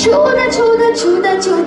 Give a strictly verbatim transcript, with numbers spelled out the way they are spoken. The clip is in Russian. Чудо, чудо, чудо, чудо.